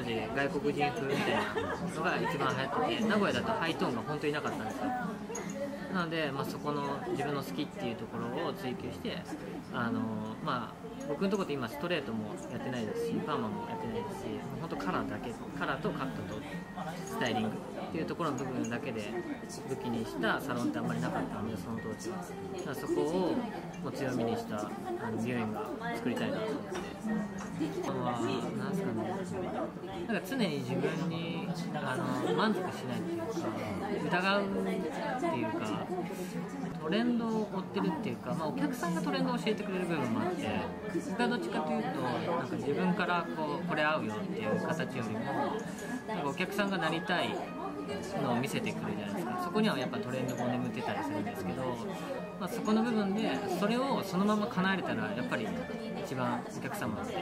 当時外国人風みたいなのが一番流行ってて、名古屋だとハイトーンが本当にいなかったんですよ。なので、まあ、そこの自分の好きっていうところを追求して、まあ、僕のところって今ストレートもやってないですし、パーマもやってないですし、本当カラーだけ、カラーとカットとスタイリングっていうところの部分だけで武器にしたサロンってあんまりなかったので、その当時はだからそこをもう強みにした美容院が作りたいなと思って。なんすかね、なんか常に自分に満足しないっていうか、疑うっていうか、トレンドを追ってるっていうか、まあ、お客さんがトレンドを教えてくれる部分もあって、僕がどっちかというとなんか自分からこれ合うよっていう形よりも、なんかお客さんがなりたいのを見せてくるじゃないですか。そこにはやっぱトレンドも眠ってたりするんですけど、まあ、そこの部分でそれをそのまま叶えれたらやっぱり一番お客様って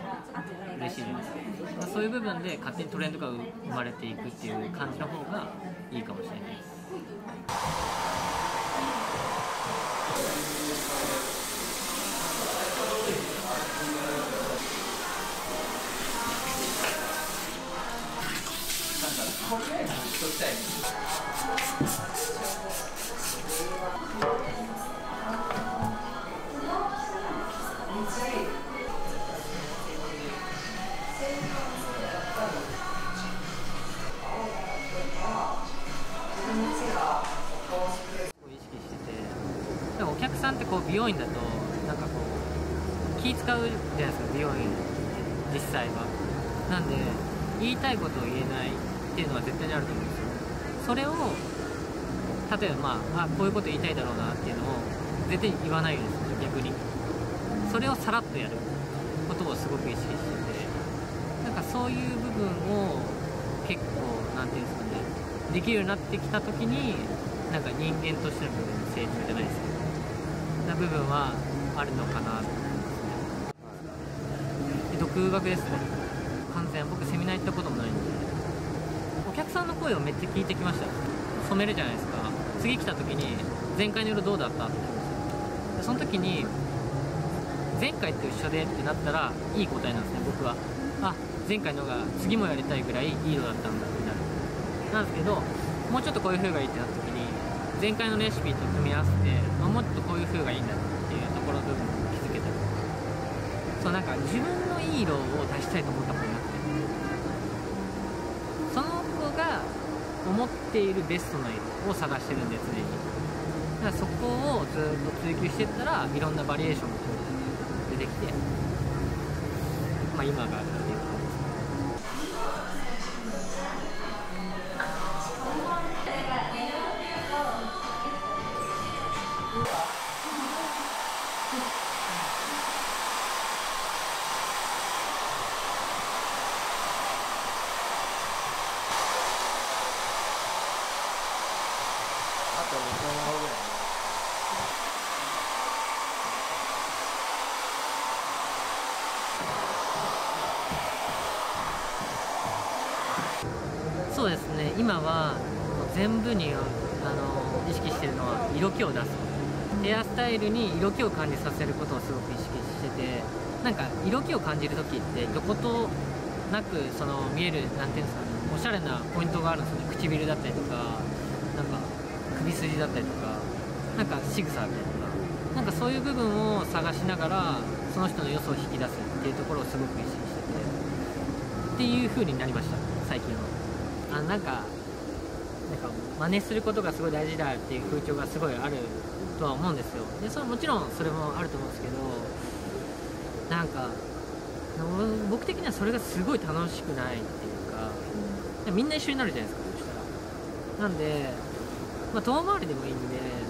嬉しいじゃないですか。まあ、そういう部分で勝手にトレンドが生まれていくっていう感じの方がいいかもしれないです。なんかこれにしときたい意識してて、でもお客さんってこう美容院だとなんかこう気使うじゃないですか、美容院って実際は。なんで言いたいことを言えないっていうのは絶対にあると思うんですよ。それを例えば、まあ、こういうこと言いたいだろうなっていうのを絶対に言わないようにする。逆にそれをさらっとやることをすごく意識してて、なんかそういう部分を結構なんていうんですかね、できるようになってきた時になんか人間としての部分の成長じゃないですけどな部分はあるのかなと思いますね。で独学ですね、完全。僕セミナー行ったこともないんで、お客さんの声をめっちゃ聞いてきました。染めるじゃないですか、次来た時に前回の夜どうだったって言うんですよ。その時に前回と一緒でってなったらいい答えなんですね、僕は。あ、前回のが次もやりたいぐらいいい色だったんだってなる。なんですけど、もうちょっとこういう風がいいってなった時に前回のレシピと組み合わせて、まあ、もっとこういう風がいいんだっていうところの部分に気づけたり、そうなんか自分のいい色を出したいと思ったことになって、その子が思っているベストな色を探してるんですね。だからそこをずっと追求していったらいろんなバリエーションが出てきて、まあ、今があるっていう感じです。そうですね、今は全部に意識してるのは色気を出す、ヘアスタイルに色気を感じさせることをすごく意識してて、なんか色気を感じるときってどことなくその見える、なんていうんですかね、おしゃれなポイントがあるんですよね。唇だったりとか、なんか首筋だったりとか、なんか仕草だったりとか、なんかそういう部分を探しながらその人の良さを引き出すっていうところをすごく意識しててっていう風になりました、最近は。なんか真似することがすごい大事だっていう風潮がすごいあるとは思うんですよ。でそれもちろんそれもあると思うんですけど、なんか僕的にはそれがすごい楽しくないっていうか、みんな一緒になるじゃないですか、そしたら。なんで、まあ、遠回りでもいいんで、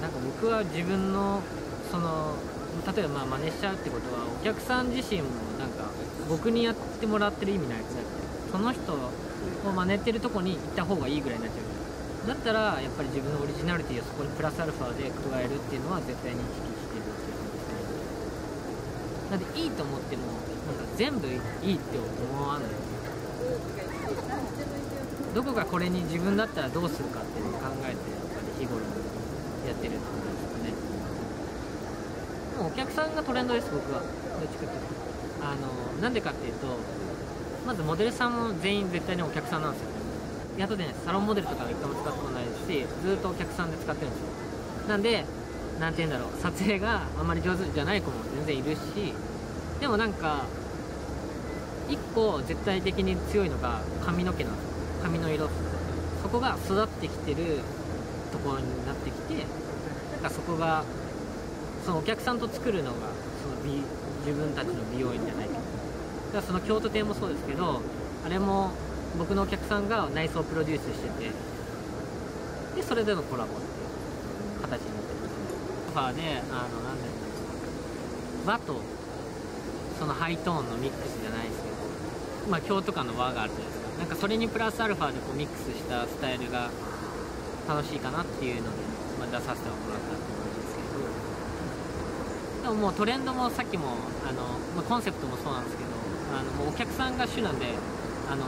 なんか僕は自分のその例えばまあ真似しちゃうってことはお客さん自身もなんか僕にやってもらってる意味ないくなって、その人を真似てるとこに行った方がいいぐらいになっちゃう。だったらやっぱり自分のオリジナリティをそこにプラスアルファで加えるっていうのは絶対に意識してるっていう感じですね。だっていいと思ってもなんか全部いいって思わない。どこがこれに自分だったらどうするかっていうのを考えてやっぱり日頃やってるってことですかね。でもお客さんがトレンドです、僕は。どっちかっていうとなんでかっていうと、まずモデルさんも全員絶対にお客さんなんですよね。雇ってないです。サロンモデルとかは一回も使ったことないですし、ずっとお客さんで使ってるんですよ。なんで、なんて言うんだろう、撮影があんまり上手じゃない子も全然いるし、でもなんか一個絶対的に強いのが髪の毛なんですよ。髪の色、そこが育ってきてるところになってきて、なんかそこがそのお客さんと作るのがその自分たちの美容院じゃないけど、だからその京都店もそうですけど、あれも僕のお客さんが内装をプロデュースしてて、でそれでのコラボっていう形になってますね。ソファーで何て言うんだろう、和とそのハイトーンのミックスじゃないですけど、まあ京都感の和があるじゃないですか。なんかそれにプラスアルファでこうミックスしたスタイルが楽しいかなっていうので、まあ、出させてもらったって感じですけど、でももうトレンドもさっきもまあ、コンセプトもそうなんですけど、もうお客さんが主なんで、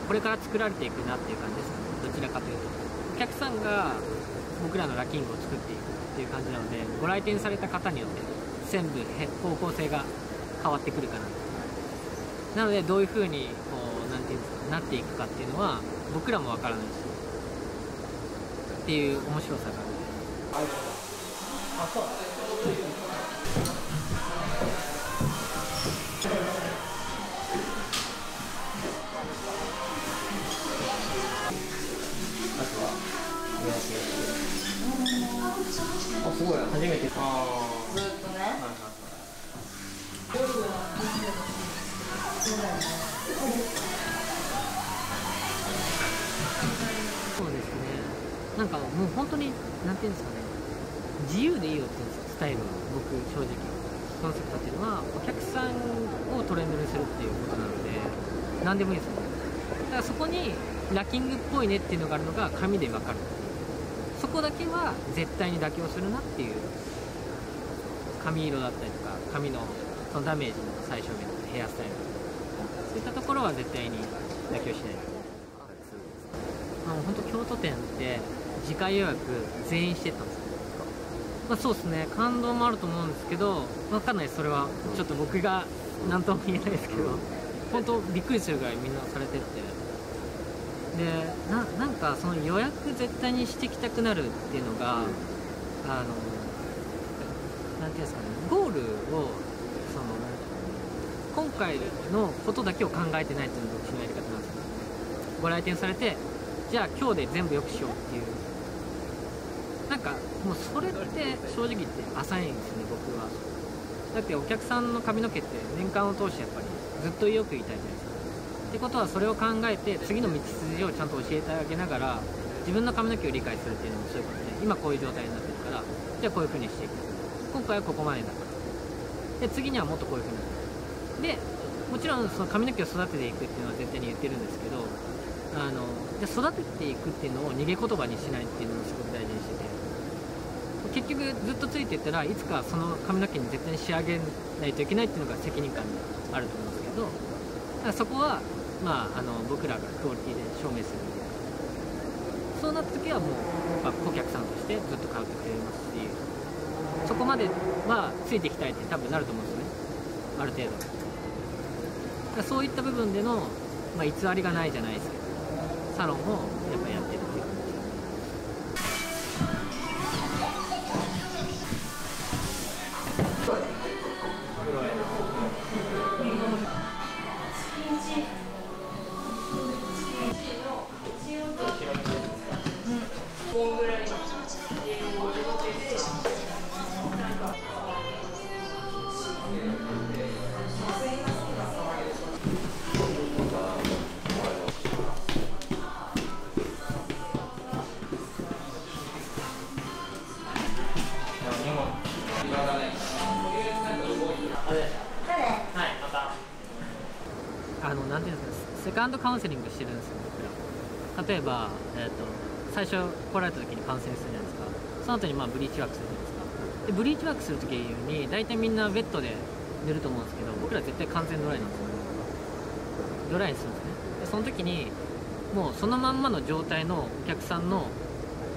これから作られていくなっていう感じですね。どちらかというとお客さんが僕らのラッキングを作っていくっていう感じなので、ご来店された方によって全部方向性が変わってくるかな。なのでどういう風にこうなんていうんですか、なっていくかっていうのは僕らもわからないしっていう面白さがある。あ、そう。あ、すごい。初めて。ああ。ずっとね。はいはい。夜はそうですね。なんかもう本当になんていうんですかね、自由でいいよって言うんですよ、スタイルは。僕正直コンセプトっていうのはお客さんをトレンドにするっていうことなので、何でもいいんですよね。だからそこにラッキングっぽいねっていうのがあるのが紙で分かる。そこだけは絶対に妥協するなっていう、髪色だったりとか髪のそのダメージの最小限のヘアスタイル、そういったところは絶対に妥協しない。本当京都店って次回予約全員してたんですよ。まあそうですね、感動もあると思うんですけど、分かんない、それはちょっと僕が何とも言えないですけど、本当びっくりするぐらいみんなされてて、でなんかその予約絶対にしてきたくなるっていうのが、なんていうんですかね、ゴールをその今回のことだけを考えてないっていうのが僕のやり方なんですけど、ご来店されてじゃあ今日で全部良くしようっていう、なんかもうそれって正直言って浅いんですね、僕は。だってお客さんの髪の毛って年間を通してやっぱりずっとよく言いたいじゃないですか。ってことはそれを考えて次の道筋をちゃんと教えてあげながら自分の髪の毛を理解するっていうのもそういうことで、今こういう状態になってるからじゃあこういう風にしていく、今回はここまでだからで次にはもっとこういう風になる。でもちろんその髪の毛を育てていくっていうのは絶対に言ってるんですけど、育てていくっていうのを逃げ言葉にしないっていうのをすごく大事にしてて、結局ずっとついていったらいつかその髪の毛に絶対に仕上げないといけないっていうのが責任感にあると思うんですけど、だからそこは、まあ、僕らがクオリティで証明する。そうなった時はもう顧客さんとしてずっと買ってくれますし、そこまではついていきたいって多分なると思うんですよね、ある程度。だからそういった部分での、まあ、偽りがないじゃないですけど、サロンをやっぱやってるっていう感じです。なんていうんですか、セカンドカウンセリングしてるんですよ、僕ら。例えば、最初来られた時にカウンセリングするじゃないですか。その後にまあブリーチワークするじゃないですか。でブリーチワークする時に大体みんなウェットで塗ると思うんですけど、僕ら絶対完全ドライなんですよ。ドライにするんですね。でその時にもうそのまんまの状態のお客さんの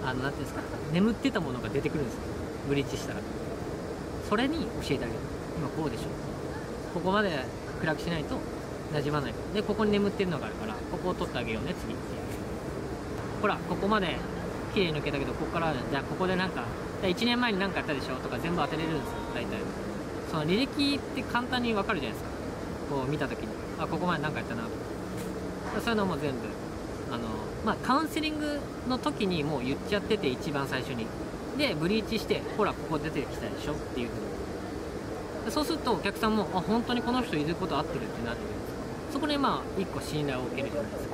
なんていうんですか、眠ってたものが出てくるんですよ、ブリーチしたら。それに教えてあげる。今こうでしょ、ここまで暗くしないと馴染まない。でここに眠ってるのがあるから、ここを取ってあげようね次って。ほらここまで綺麗に抜けたけど、ここからじゃあここでなんか1年前に何かやったでしょとか全部当てれるんですよ大体。その履歴って簡単に分かるじゃないですか、こう見た時にあここまで何かやったなとか。そういうのも全部カウンセリングの時にもう言っちゃってて、一番最初にでブリーチしてほらここ出てきたでしょっていうふうに。そうするとお客さんもあ本当にこの人いること合ってるってなってくるんです。そこでまあ一個信頼を受けるじゃないですか。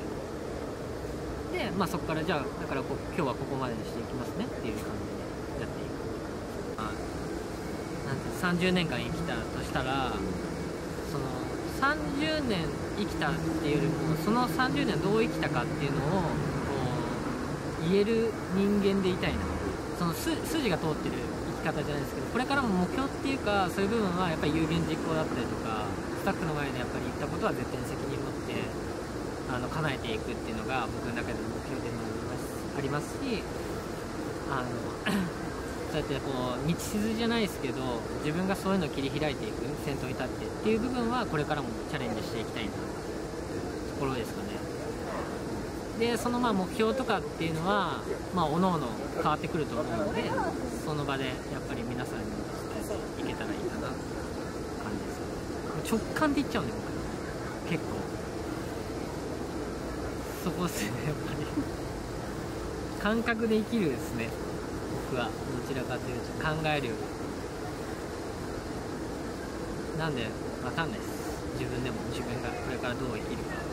でまあそこからじゃあだから今日はここまでにしていきますねっていう感じでやっていく。なんて30年間生きたとしたら、その30年生きたっていうよりもその30年どう生きたかっていうのをこう言える人間でいたいな。その筋が通ってる生き方じゃないですけど、これからも目標っていうかそういう部分はやっぱり有言実行だったりとか、スタッフの前でやっぱり言ったことは絶対に責任持って叶えていくっていうのが僕の中での目標でもありますし、そうやってこう道筋じゃないですけど自分がそういうのを切り開いていく、先頭に立ってっていう部分はこれからもチャレンジしていきたいなところですかね。でそのまあ目標とかっていうのはまあおのおの変わってくると思うので、その場でやっぱり皆さんに伝えていけたらいいかなって感じですよね。直感でいっちゃうんで僕結構そこですね、やっぱり感覚で生きるですね僕は。どちらかというと考えるよりなんで分かんないです、自分でも自分がこれからどう生きるか。